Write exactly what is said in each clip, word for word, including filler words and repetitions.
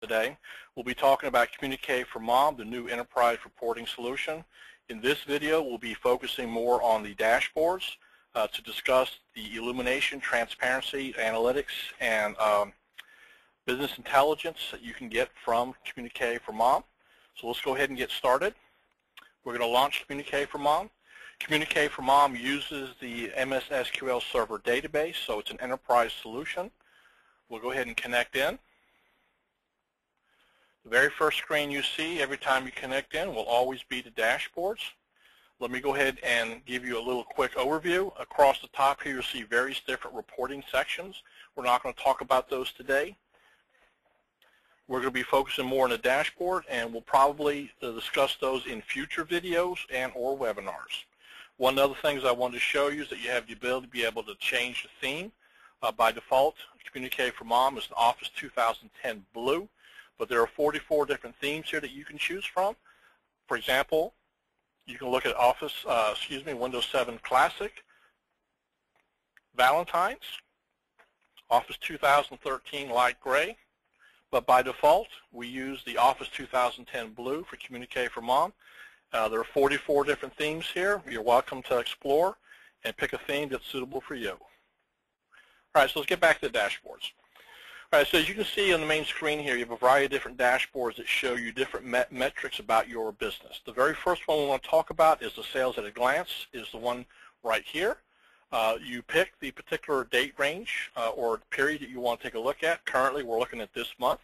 Today, we'll be talking about Communiqué for Mom, the new enterprise reporting solution. In this video, we'll be focusing more on the dashboards uh, to discuss the illumination, transparency, analytics, and um, business intelligence that you can get from Communiqué for Mom. So let's go ahead and get started. We're going to launch Communiqué for Mom. Communiqué for Mom uses the M S S Q L Server database, so it's an enterprise solution. We'll go ahead and connect in. The very first screen you see every time you connect in will always be the dashboards. Let me go ahead and give you a little quick overview. Across the top here you'll see various different reporting sections. We're not going to talk about those today. We're going to be focusing more on the dashboard, and we'll probably discuss those in future videos and or webinars. One of the things I wanted to show you is that you have the ability to be able to change the theme. Uh, by default, Communiqué for Mom is an Office two thousand ten Blue. But there are forty-four different themes here that you can choose from. For example, you can look at Office, uh, excuse me, Windows seven Classic, Valentine's, Office two thousand thirteen Light Gray. But by default, we use the Office two thousand ten Blue for Communiqué for Mom. Uh, there are forty-four different themes here. You're welcome to explore and pick a theme that's suitable for you. All right, so let's get back to the dashboards. All right, so as you can see on the main screen here, you have a variety of different dashboards that show you different met metrics about your business. The very first one we want to talk about is the sales at a glance, is the one right here. Uh, you pick the particular date range uh, or period that you want to take a look at. Currently, we're looking at this month,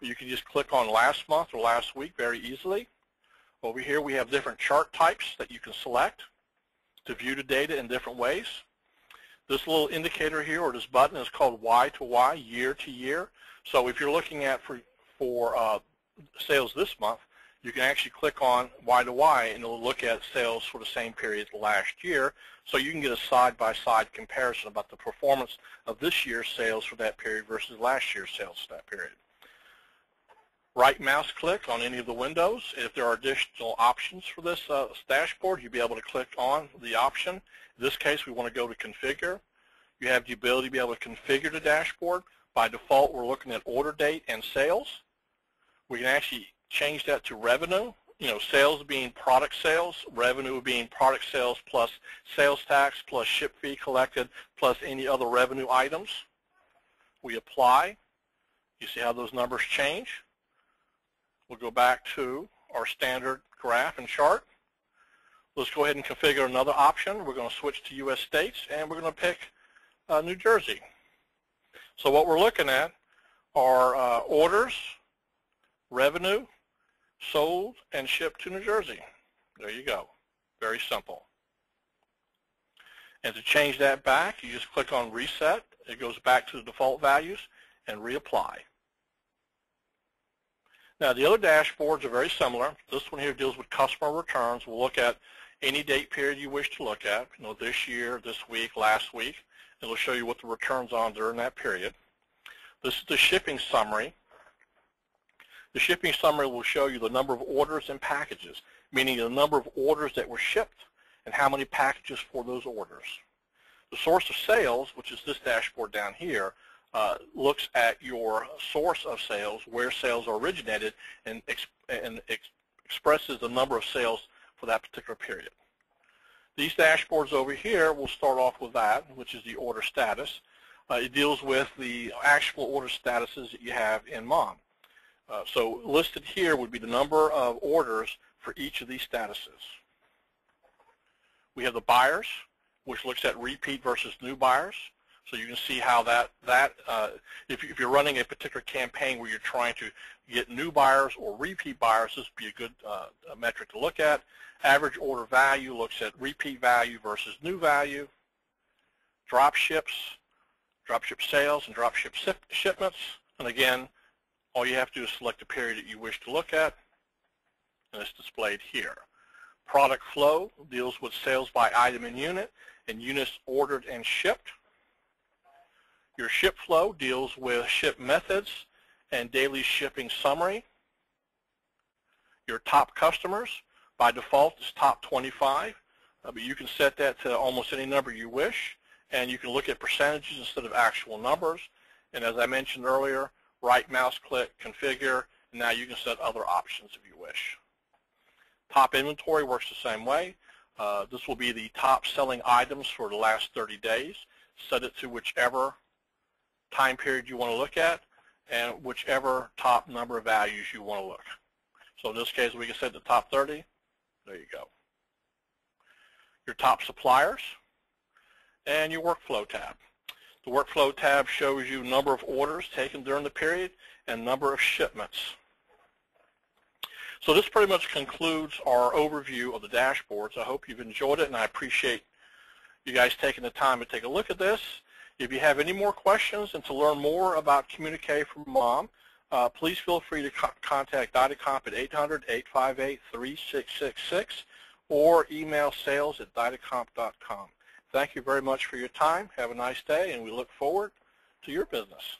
but you can just click on last month or last week very easily. Over here, we have different chart types that you can select to view the data in different ways. This little indicator here, or this button, is called Y to Y, year to year. So if you're looking at for, for uh, sales this month, you can actually click on Y to Y and it'll look at sales for the same period last year. So you can get a side-by-side comparison about the performance of this year's sales for that period versus last year's sales for that period. Right mouse click on any of the windows. If there are additional options for this uh, dashboard, you'll be able to click on the option. In this case, we want to go to configure. You have the ability to be able to configure the dashboard. By default, we're looking at order date and sales. We can actually change that to revenue, you know, sales being product sales, revenue being product sales plus sales tax plus ship fee collected plus any other revenue items. We apply. You see how those numbers change. We'll go back to our standard graph and chart. Let's go ahead and configure another option. We're going to switch to U S states, and we're going to pick uh, New Jersey. So what we're looking at are uh, orders, revenue, sold, and shipped to New Jersey. There you go. Very simple. And to change that back, you just click on Reset. It goes back to the default values and reapply. Now, the other dashboards are very similar. This one here deals with customer returns. We'll look at any date period you wish to look at, you know, this year, this week, last week. It'll show you what the returns are during that period. This is the shipping summary. The shipping summary will show you the number of orders and packages, meaning the number of orders that were shipped and how many packages for those orders. The source of sales, which is this dashboard down here, Uh, looks at your source of sales, where sales are originated, and, exp and ex expresses the number of sales for that particular period. These dashboards over here, we'll start off with that, which is the order status. Uh, it deals with the actual order statuses that you have in Mom. Uh, so listed here would be the number of orders for each of these statuses. We have the buyers, which looks at repeat versus new buyers. So you can see how that, that uh, if, if you're running a particular campaign where you're trying to get new buyers or repeat buyers, this would be a good uh, metric to look at. Average order value looks at repeat value versus new value. Drop ships, drop ship sales, and drop ship ship shipments. And again, all you have to do is select the period that you wish to look at, and it's displayed here. Product flow deals with sales by item and unit, and units ordered and shipped. Your ship flow deals with ship methods and daily shipping summary. Your top customers, by default, is top twenty-five, uh, but you can set that to almost any number you wish, and you can look at percentages instead of actual numbers. And as I mentioned earlier, right mouse click, configure, and now you can set other options if you wish. Top inventory works the same way. Uh, this will be the top selling items for the last thirty days. Set it to whichever time period you want to look at and whichever top number of values you want to look. So in this case, we can set the top thirty. There you go. Your top suppliers and your workflow tab. The workflow tab shows you number of orders taken during the period and number of shipments. So this pretty much concludes our overview of the dashboards. I hope you've enjoyed it, and I appreciate you guys taking the time to take a look at this. If you have any more questions and to learn more about Communiqué for Mom, uh, please feel free to co contact Dytacomp at eight hundred, eight five eight, three six six six or email sales at dytacomp dot com. Thank you very much for your time. Have a nice day, and we look forward to your business.